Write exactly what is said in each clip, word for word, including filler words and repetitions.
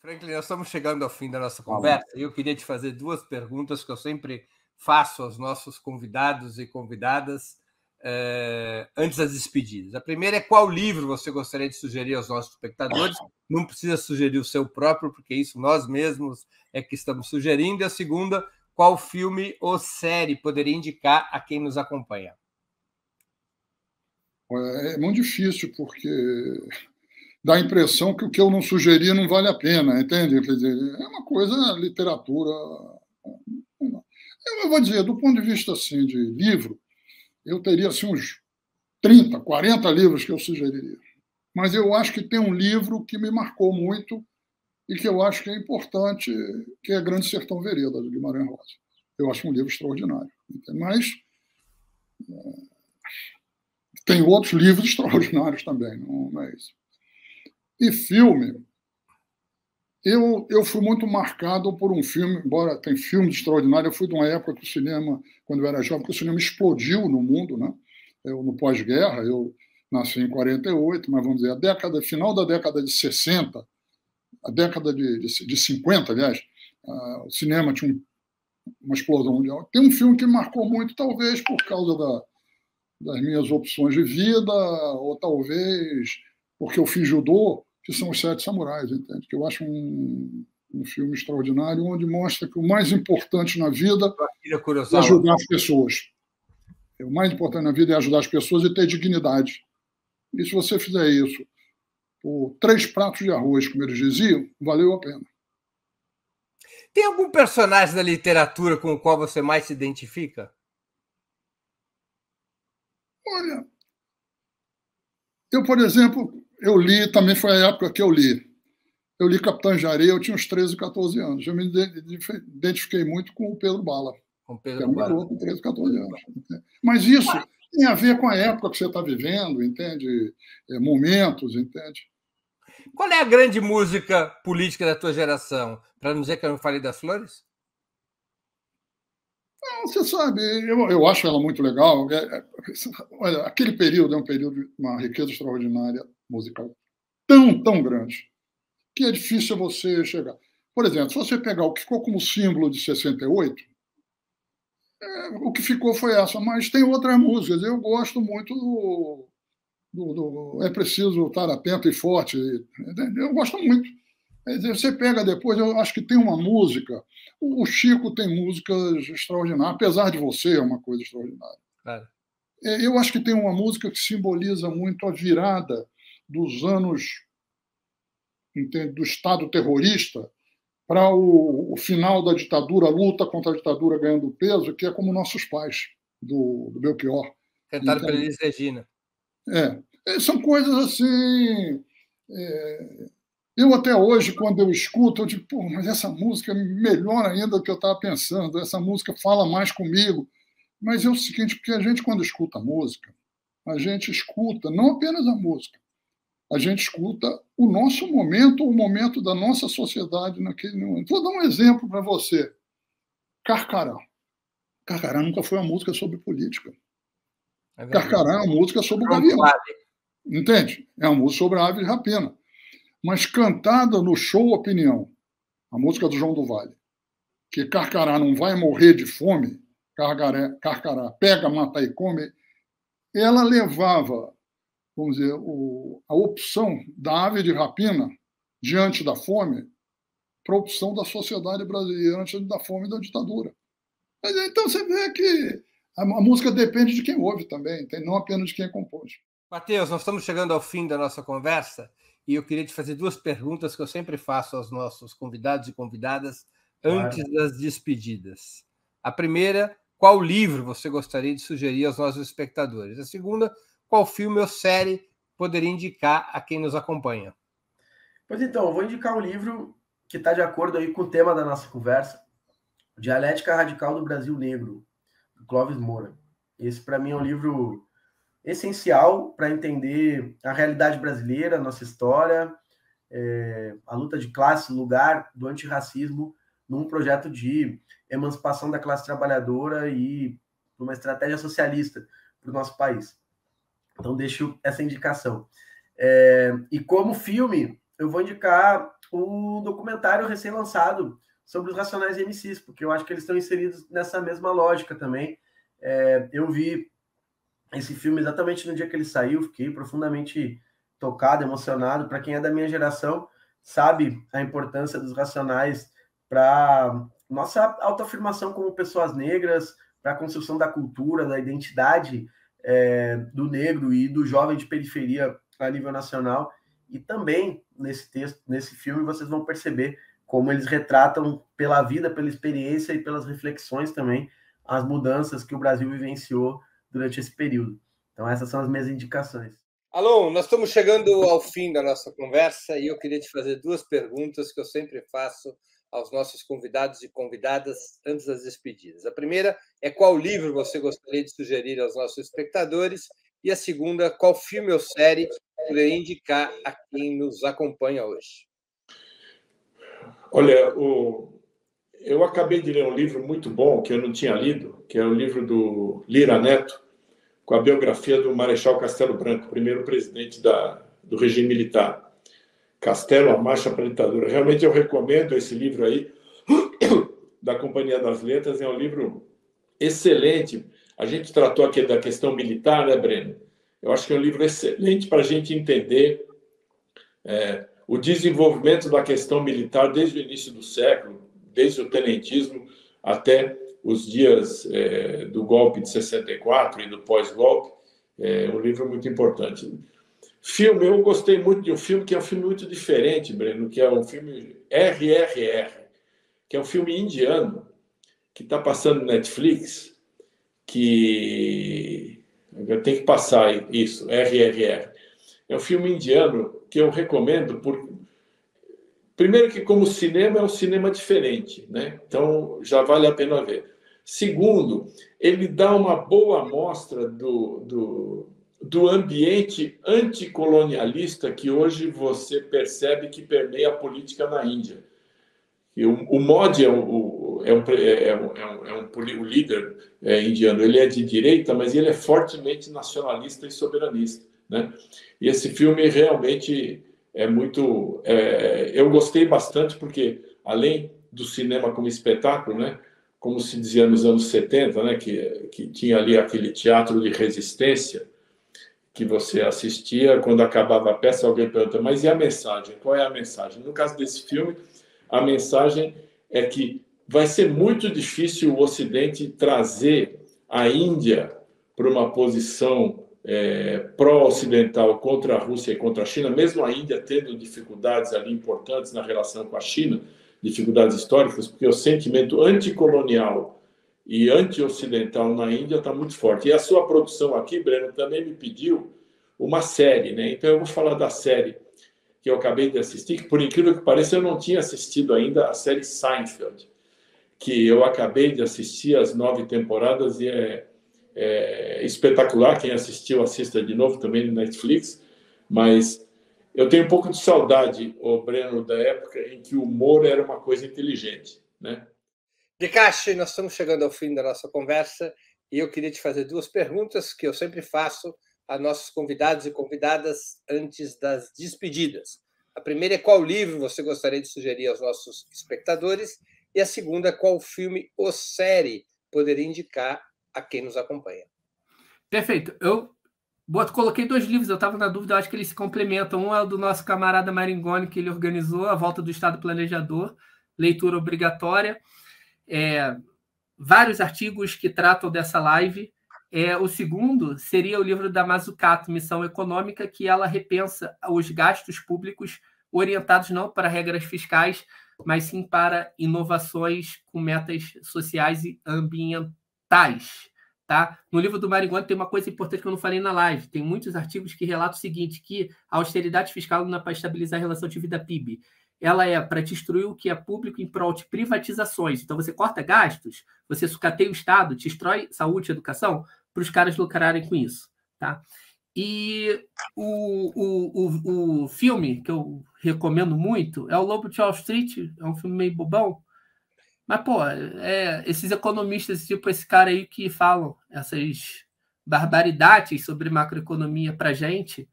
Franklin, nós estamos chegando ao fim da nossa conversa e eu queria te fazer duas perguntas que eu sempre faço aos nossos convidados e convidadas eh, antes das despedidas. A primeira é qual livro você gostaria de sugerir aos nossos espectadores? Não precisa sugerir o seu próprio, porque isso nós mesmos é que estamos sugerindo. E a segunda, qual filme ou série poderia indicar a quem nos acompanha? É muito difícil, porque dá a impressão que o que eu não sugeria não vale a pena, entende? Quer dizer, é uma coisa, literatura... Eu vou dizer, do ponto de vista assim, de livro, eu teria assim, uns trinta, quarenta livros que eu sugeriria. Mas eu acho que tem um livro que me marcou muito e que eu acho que é importante, que é Grande Sertão Vereda, do Guimarães Rosa. Eu acho um livro extraordinário. Mas... tem outros livros extraordinários também, não é isso. E filme, eu, eu fui muito marcado por um filme, embora tem filmes extraordinários, eu fui de uma época que o cinema, quando eu era jovem, que o cinema explodiu no mundo, né? Eu, no pós-guerra, eu nasci em quarenta e oito, mas vamos dizer, a década, final da década de sessenta, a década de, de, de cinquenta, aliás, uh, o cinema tinha um, uma explosão mundial. Tem um filme que marcou muito, talvez por causa da das minhas opções de vida, ou talvez porque eu fiz judô, que são Os Sete Samurais, entende? Que eu acho um, um filme extraordinário, onde mostra que o mais importante na vida é ajudar as pessoas. O mais importante na vida é ajudar as pessoas e ter dignidade. E se você fizer isso por três pratos de arroz, como eles diziam, valeu a pena. Tem algum personagem da literatura com o qual você mais se identifica? Olha, eu, por exemplo, eu li, também foi a época que eu li, eu li Capitães da Areia, eu tinha uns treze, quatorze anos, eu me identifiquei muito com o Pedro Bala, com Pedro que era um Bala. Garoto, treze, catorze anos. Mas isso tem a ver com a época que você está vivendo, entende? É, momentos, entende? Qual é a grande música política da tua geração? Para não dizer que eu não falei das flores? Você sabe, eu, eu acho ela muito legal. É, é, olha, aquele período é um período de uma riqueza extraordinária musical tão, tão grande que é difícil você chegar. Por exemplo, se você pegar o que ficou como símbolo de sessenta e oito, é, o que ficou foi essa, mas tem outras músicas. Eu gosto muito do, do, do É Preciso Estar Atento e Forte. Eu gosto muito. Você pega depois, eu acho que tem uma música. O Chico tem músicas extraordinárias. Apesar de Você, é uma coisa extraordinária. É. Eu acho que tem uma música que simboliza muito a virada dos anos, entende, do Estado terrorista para o, o final da ditadura, a luta contra a ditadura ganhando peso, que é Como Nossos Pais, do, do Belchior. Cantado pela Elis Regina. É. São coisas assim... É... Eu até hoje, quando eu escuto, eu digo, pô, mas essa música é melhor ainda do que eu estava pensando, essa música fala mais comigo. Mas é o seguinte, porque a gente, quando escuta música, a gente escuta não apenas a música, a gente escuta o nosso momento, o momento da nossa sociedade naquele momento. Vou dar um exemplo para você. Carcará. Carcará nunca foi uma música sobre política. É Carcará é uma música sobre o gavião. Entende? É uma música sobre a ave de rapina. Mas cantada no show Opinião, a música do João do Vale, que Carcará não vai morrer de fome, Carcará, Carcará pega, mata e come, ela levava, vamos dizer, o, a opção da ave de rapina diante da fome para a opção da sociedade brasileira diante da fome e da ditadura. Mas, então você vê que a, a música depende de quem ouve também, não apenas de quem compôs. Matheus, nós estamos chegando ao fim da nossa conversa. E eu queria te fazer duas perguntas que eu sempre faço aos nossos convidados e convidadas antes claro. das despedidas. A primeira, qual livro você gostaria de sugerir aos nossos espectadores? A segunda, qual filme ou série poderia indicar a quem nos acompanha? Pois então, eu vou indicar um livro que está de acordo aí com o tema da nossa conversa, Dialética Radical do Brasil Negro, do Clóvis Moura. Esse, para mim, é um livro... essencial para entender a realidade brasileira, a nossa história, é, a luta de classe, o lugar do antirracismo num projeto de emancipação da classe trabalhadora e numa estratégia socialista para o nosso país. Então, deixo essa indicação. É, e como filme, eu vou indicar um documentário recém-lançado sobre os Racionais M Cs, porque eu acho que eles estão inseridos nessa mesma lógica também. É, eu vi esse filme exatamente no dia que ele saiu, fiquei profundamente tocado, emocionado. Para quem é da minha geração, sabe a importância dos Racionais para nossa autoafirmação como pessoas negras, para a construção da cultura, da identidade é, do negro e do jovem de periferia a nível nacional. E também, nesse texto, nesse filme, vocês vão perceber como eles retratam pela vida, pela experiência e pelas reflexões também as mudanças que o Brasil vivenciou durante esse período. Então, essas são as minhas indicações. Alon, nós estamos chegando ao fim da nossa conversa e eu queria te fazer duas perguntas que eu sempre faço aos nossos convidados e convidadas antes das despedidas. A primeira é qual livro você gostaria de sugerir aos nossos espectadores e a segunda, qual filme ou série poderia indicar a quem nos acompanha hoje? Olha, o... eu acabei de ler um livro muito bom que eu não tinha lido, que é o livro do Lira Neto, com a biografia do Marechal Castelo Branco, primeiro presidente da... do regime militar. Castelo, a marcha para a ditadura. Realmente eu recomendo esse livro aí, da Companhia das Letras, é um livro excelente. A gente tratou aqui da questão militar, né, Breno? Eu acho que é um livro excelente para a gente entender é, o desenvolvimento da questão militar desde o início do século, desde o tenentismo até os dias é, do golpe de sessenta e quatro e do pós-golpe. É um livro muito importante. Filme, eu gostei muito de um filme que é um filme muito diferente, Breno, que é um filme R R R, que é um filme indiano, que está passando no Netflix, que... eu tenho que passar isso, R R R. É um filme indiano que eu recomendo, por... primeiro que como cinema é um cinema diferente, né? Então já vale a pena ver. Segundo, ele dá uma boa amostra do... do... do ambiente anticolonialista que hoje você percebe que permeia a política na Índia. E o, o Modi é, o, é, um, é, um, é, um, é um, um líder é, indiano, ele é de direita, mas ele é fortemente nacionalista e soberanista, né? E esse filme realmente é muito... É, eu gostei bastante porque, além do cinema como espetáculo, né, como se dizia nos anos setenta, né, que, que tinha ali aquele teatro de resistência, que você assistia, quando acabava a peça, alguém pergunta, mas e a mensagem? Qual é a mensagem? No caso desse filme, a mensagem é que vai ser muito difícil o Ocidente trazer a Índia para uma posição é, pró-ocidental contra a Rússia e contra a China, mesmo a Índia tendo dificuldades ali importantes na relação com a China, dificuldades históricas, porque o sentimento anticolonial e anti-ocidental na Índia está muito forte. E a sua produção aqui, Breno, também me pediu uma série, né? Então eu vou falar da série que eu acabei de assistir, que por incrível que pareça eu não tinha assistido ainda, a série Seinfeld, que eu acabei de assistir as nove temporadas e é, é espetacular. Quem assistiu, assista de novo também no Netflix. Mas eu tenho um pouco de saudade, ô Breno, da época em que o humor era uma coisa inteligente, né? Deccache, nós estamos chegando ao fim da nossa conversa e eu queria te fazer duas perguntas que eu sempre faço a nossos convidados e convidadas antes das despedidas. A primeira é qual livro você gostaria de sugerir aos nossos espectadores e a segunda, qual filme ou série poderia indicar a quem nos acompanha. Perfeito. Eu coloquei dois livros, eu estava na dúvida, acho que eles se complementam. Um é o do nosso camarada Maringoni, que ele organizou, A Volta do Estado Planejador, leitura obrigatória. É, vários artigos que tratam dessa live. É, o segundo seria o livro da Mazzucato, Missão Econômica, que ela repensa os gastos públicos orientados não para regras fiscais, mas sim para inovações com metas sociais e ambientais. Tá? No livro do Maringoni tem uma coisa importante que eu não falei na live. Tem muitos artigos que relatam o seguinte, que a austeridade fiscal não é para estabilizar a relação de vida P I B. Ela é para destruir o que é público em prol de privatizações. Então, você corta gastos, você sucateia o Estado, destrói saúde e educação para os caras lucrarem com isso. Tá? E o, o, o, o filme que eu recomendo muito é O Lobo de Wall Street, é um filme meio bobão, mas, pô, é, esses economistas, tipo esse cara aí que falam essas barbaridades sobre macroeconomia para gente,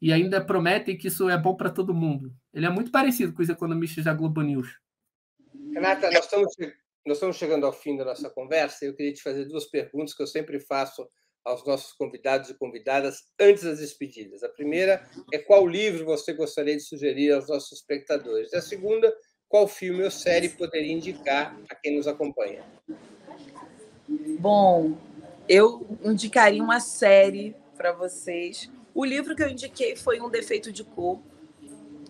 e ainda prometem que isso é bom para todo mundo. Ele é muito parecido com os economistas da Globo News. Renata, nós estamos, nós estamos chegando ao fim da nossa conversa e eu queria te fazer duas perguntas que eu sempre faço aos nossos convidados e convidadas antes das despedidas. A primeira é qual livro você gostaria de sugerir aos nossos espectadores? E a segunda, qual filme ou série poderia indicar a quem nos acompanha? Bom, eu indicaria uma série para vocês. O livro que eu indiquei foi Um Defeito de Cor,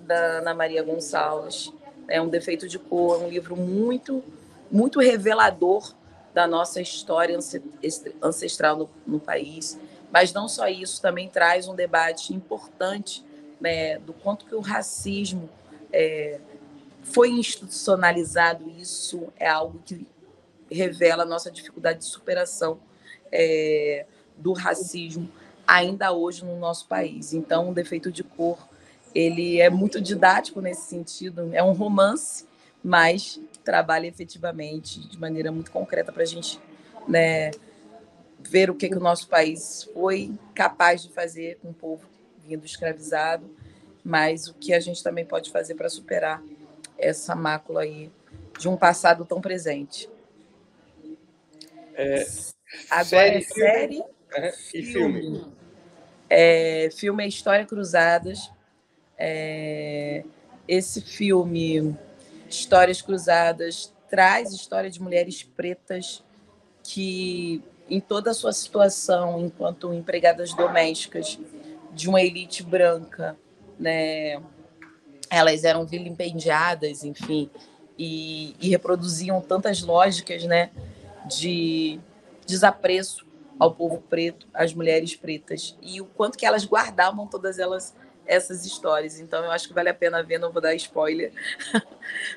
da Ana Maria Gonçalves. É Um Defeito de Cor, é um livro muito, muito revelador da nossa história ancestral no, no país. Mas não só isso, também traz um debate importante, né, do quanto que o racismo é, foi institucionalizado. Isso é algo que revela a nossa dificuldade de superação é, do racismo ainda hoje no nosso país. Então, O Defeito de Cor, ele é muito didático nesse sentido. É um romance, mas trabalha efetivamente de maneira muito concreta para a gente, né, ver o que, que o nosso país foi capaz de fazer com o povo vindo escravizado, mas o que a gente também pode fazer para superar essa mácula aí de um passado tão presente. É, Agora, série, série e filme. Filme é, filme é Histórias Cruzadas. É, esse filme... Histórias Cruzadas traz história de mulheres pretas que, em toda a sua situação, enquanto empregadas domésticas de uma elite branca, né, elas eram vilipendiadas, enfim, e, e reproduziam tantas lógicas, né, de desapreço ao povo preto, às mulheres pretas, e o quanto que elas guardavam todas elas essas histórias. Então, eu acho que vale a pena ver, não vou dar spoiler,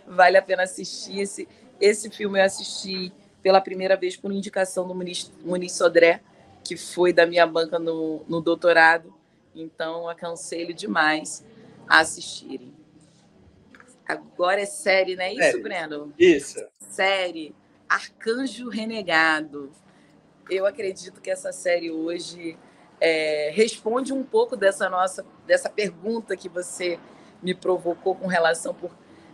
vale a pena assistir. Esse, esse filme eu assisti pela primeira vez por indicação do Muniz, Muniz Sodré, que foi da minha banca no, no doutorado, então aconselho demais a assistirem. Agora é série, não é isso, série. Breno? Isso. Série, Arcanjo Renegado. Eu acredito que essa série hoje... É, responde um pouco dessa nossa dessa pergunta que você me provocou com relação por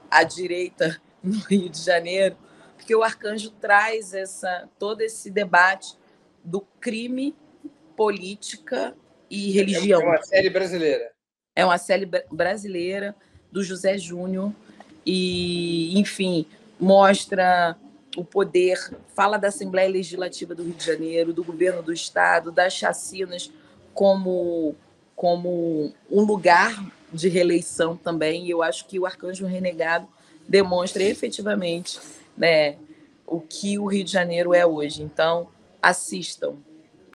à direita no Rio de Janeiro, porque o Arcanjo traz essa, todo esse debate do crime, política e religião. É uma série brasileira. É uma série brasileira do José Júnior e, enfim, mostra o poder, fala da Assembleia Legislativa do Rio de Janeiro, do governo do Estado, das chacinas como, como um lugar de reeleição também. E eu acho que o Arcanjo Renegado demonstra efetivamente, né, o que o Rio de Janeiro é hoje. Então, assistam.